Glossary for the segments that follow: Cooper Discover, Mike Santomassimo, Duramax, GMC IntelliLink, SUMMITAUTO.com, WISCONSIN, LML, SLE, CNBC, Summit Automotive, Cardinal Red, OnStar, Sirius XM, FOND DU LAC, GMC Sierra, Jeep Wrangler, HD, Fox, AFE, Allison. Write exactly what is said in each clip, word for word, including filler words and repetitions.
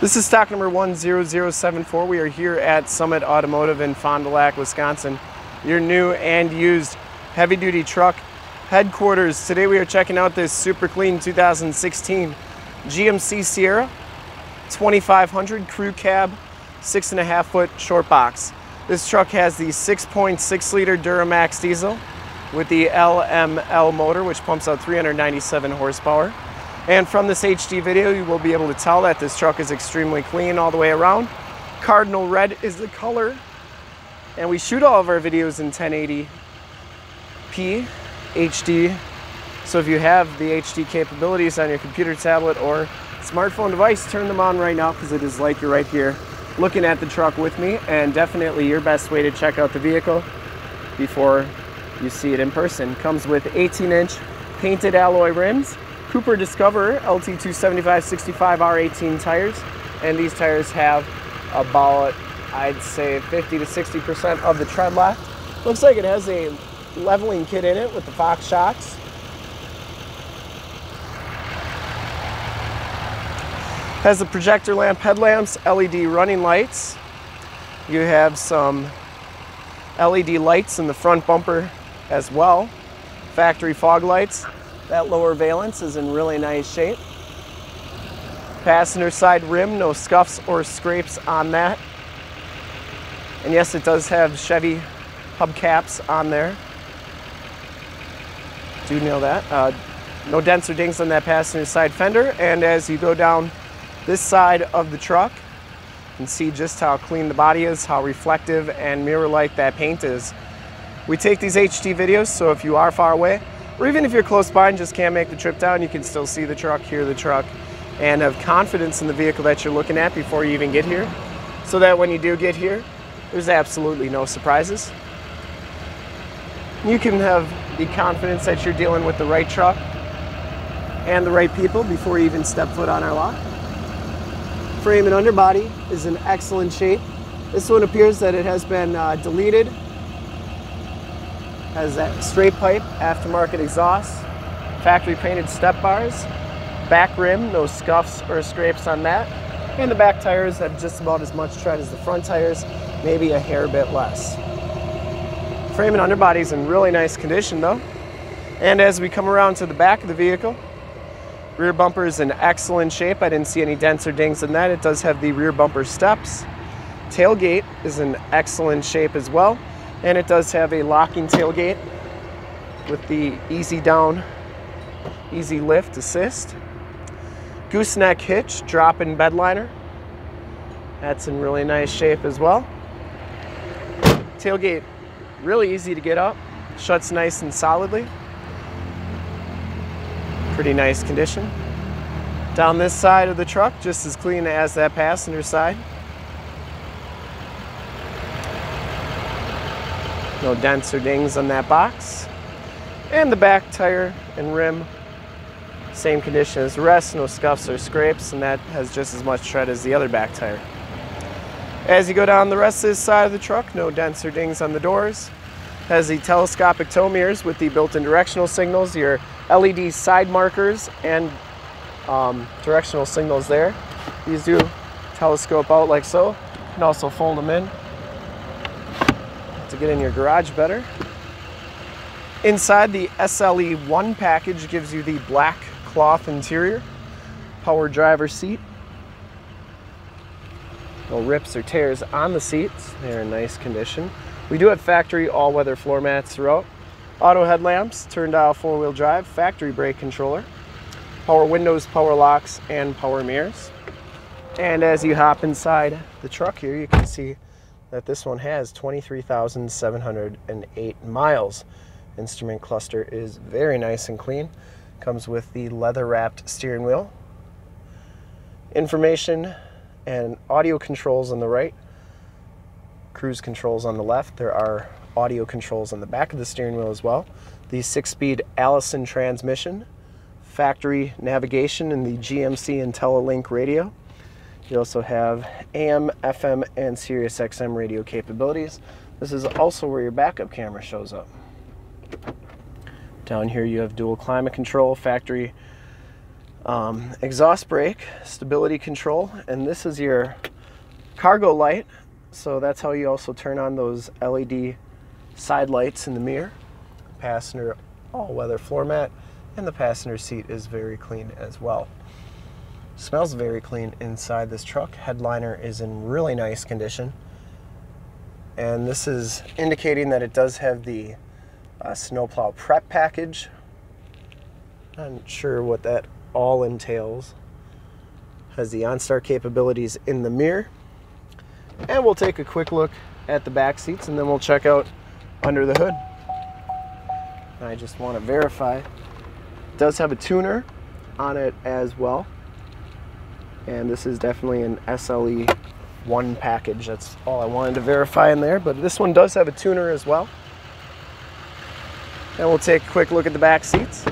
This is stock number one zero zero seven four. We are here at Summit Automotive in Fond du Lac, Wisconsin. Your new and used heavy-duty truck headquarters. Today we are checking out this super clean two thousand sixteen G M C Sierra twenty-five hundred crew cab, six and a half foot short box. This truck has the six point six liter Duramax diesel with the L M L motor, which pumps out three hundred ninety-seven horsepower. And from this H D video, you will be able to tell that this truck is extremely clean all the way around. Cardinal red is the color. And we shoot all of our videos in ten eighty p H D. So if you have the H D capabilities on your computer, tablet, or smartphone device, turn them on right now because it is like you're right here looking at the truck with me. And definitely your best way to check out the vehicle before you see it in person. Comes with eighteen inch painted alloy rims, Cooper Discover L T two seventy-five sixty-five R eighteen tires, and these tires have about, I'd say, fifty to sixty percent of the tread left. Looks like it has a leveling kit in it with the Fox shocks. Has the projector lamp headlamps, L E D running lights. You have some L E D lights in the front bumper as well. Factory fog lights. That lower valance is in really nice shape. Passenger side rim, no scuffs or scrapes on that. And yes, it does have Chevy hubcaps on there. Do know that. Uh, no dents or dings on that passenger side fender. And as you go down this side of the truck, you can see just how clean the body is, how reflective and mirror-like that paint is. We take these H D videos, so if you are far away, or even if you're close by and just can't make the trip down, you can still see the truck, hear the truck, and have confidence in the vehicle that you're looking at before you even get here, so that when you do get here, there's absolutely no surprises. You can have the confidence that you're dealing with the right truck and the right people before you even step foot on our lot. Frame and underbody is in excellent shape. This one appears that it has been uh, deleted. Has that straight pipe, aftermarket exhaust, factory painted step bars, back rim, no scuffs or scrapes on that, and the back tires have just about as much tread as the front tires, maybe a hair bit less. Frame and underbody is in really nice condition though. And as we come around to the back of the vehicle, rear bumper is in excellent shape. I didn't see any dents or dings in that. It does have the rear bumper steps. Tailgate is in excellent shape as well. And it does have a locking tailgate with the easy down, easy lift assist. Gooseneck hitch, drop-in bed liner. That's in really nice shape as well. Tailgate, really easy to get up. Shuts nice and solidly. Pretty nice condition. Down this side of the truck, just as clean as that passenger side. No dents or dings on that box. And the back tire and rim, same condition as the rest, no scuffs or scrapes, and that has just as much tread as the other back tire. As you go down the rest of this side of the truck, no dents or dings on the doors. Has the telescopic tow mirrors with the built-in directional signals, your L E D side markers and um, directional signals there. These do telescope out like so. You can also fold them in to get in your garage better. Inside, the S L E one package gives you the black cloth interior, power driver seat. No rips or tears on the seats. They're in nice condition. We do have factory all-weather floor mats throughout. Auto headlamps, turn dial four-wheel drive, factory brake controller, power windows, power locks, and power mirrors. And as you hop inside the truck here, you can see that this one has twenty-three thousand seven hundred eight miles. Instrument cluster is very nice and clean. Comes with the leather-wrapped steering wheel. Information and audio controls on the right. Cruise controls on the left. There are audio controls on the back of the steering wheel as well. The six-speed Allison transmission. Factory navigation and the G M C IntelliLink radio. You also have A M, F M, and Sirius X M radio capabilities. This is also where your backup camera shows up. Down here you have dual climate control, factory um, exhaust brake, stability control, and this is your cargo light. So that's how you also turn on those L E D side lights in the mirror. Passenger all-weather floor mat, and the passenger seat is very clean as well. Smells very clean inside this truck. Headliner is in really nice condition. And this is indicating that it does have the uh, snowplow prep package. Not sure what that all entails. Has the OnStar capabilities in the mirror. And we'll take a quick look at the back seats and then we'll check out under the hood. And I just want to verify, it does have a tuner on it as well. And this is definitely an S L E one package. That's all I wanted to verify in there, but this one does have a tuner as well. And we'll take a quick look at the back seats.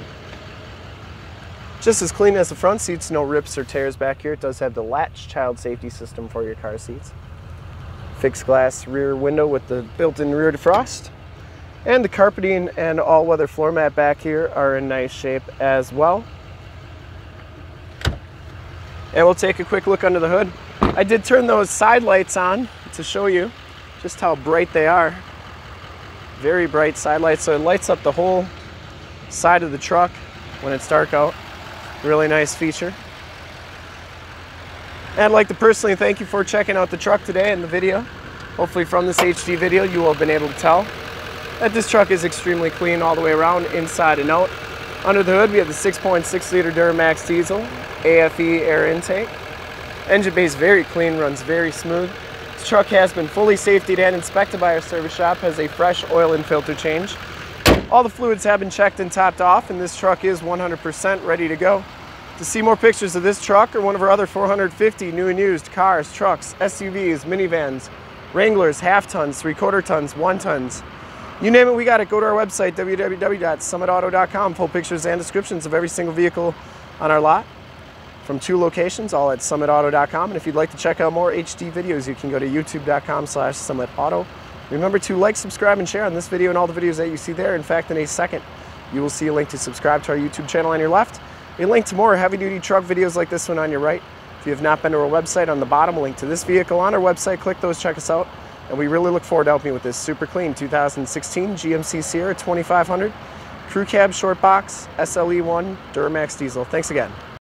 Just as clean as the front seats, no rips or tears back here. It does have the latch child safety system for your car seats. Fixed glass rear window with the built-in rear defrost. And the carpeting and all-weather floor mat back here are in nice shape as well. And we'll take a quick look under the hood. I did turn those side lights on to show you just how bright they are. Very bright side lights, so it lights up the whole side of the truck when it's dark out. Really nice feature. And I'd like to personally thank you for checking out the truck today and the video. Hopefully from this H D video you will have been able to tell that this truck is extremely clean all the way around, inside and out. Under the hood we have the six point six liter Duramax diesel, A F E air intake. Engine bay is very clean, runs very smooth. This truck has been fully safetied and inspected by our service shop, has a fresh oil and filter change. All the fluids have been checked and topped off, and this truck is one hundred percent ready to go. To see more pictures of this truck or one of our other four hundred fifty new and used cars, trucks, S U Vs, minivans, Wranglers, half tons, three quarter tons, one tons, you name it, we got it. Go to our website, w w w dot summit auto dot com, full pictures and descriptions of every single vehicle on our lot from two locations, all at summit auto dot com. And if you'd like to check out more H D videos, you can go to youtube dot com slash summit auto. Remember to like, subscribe, and share on this video and all the videos that you see there. In fact, in a second, you will see a link to subscribe to our YouTube channel on your left, a link to more heavy-duty truck videos like this one on your right. If you have not been to our website, on the bottom, a link to this vehicle on our website. Click those, check us out, and we really look forward to helping you with this super clean two thousand sixteen G M C Sierra twenty-five hundred Crew Cab Short Box S L E one Duramax Diesel. Thanks again.